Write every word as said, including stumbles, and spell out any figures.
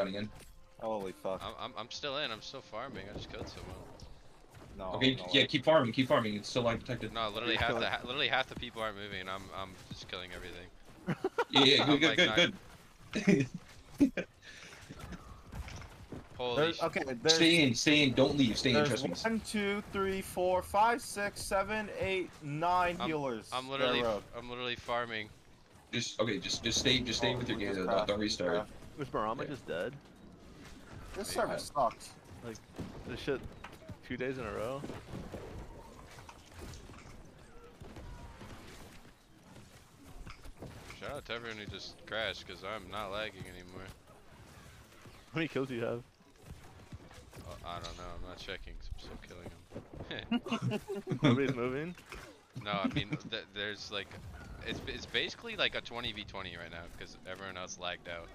Coming in. Holy fuck. I'm, I'm, I'm still in, I'm still farming, I just killed someone. No, okay, no yeah, way. keep farming, keep farming, it's still life protected. No, literally half, the, ha literally half the people aren't moving, and I'm, I'm just killing everything. Yeah, yeah, good, good, like good, good, good. Holy shit. Okay, stay in, stay in, don't leave, stay in, trust me. One, two, three, four, five, six, seven, eight, nine I'm, healers. I'm literally, I'm literally farming. Just, okay, just, just stay, just stay oh, with your game, don't, don't restart. Was Barama yeah. just dead? This server sucked. Like, this shit, two days in a row. Shout out to everyone who just crashed, because I'm not lagging anymore. How many kills do you have? Oh, I don't know, I'm not checking, because I'm still killing them. Nobody's moving? No, I mean, th there's like, it's, it's basically like a twenty v twenty right now, because everyone else lagged out.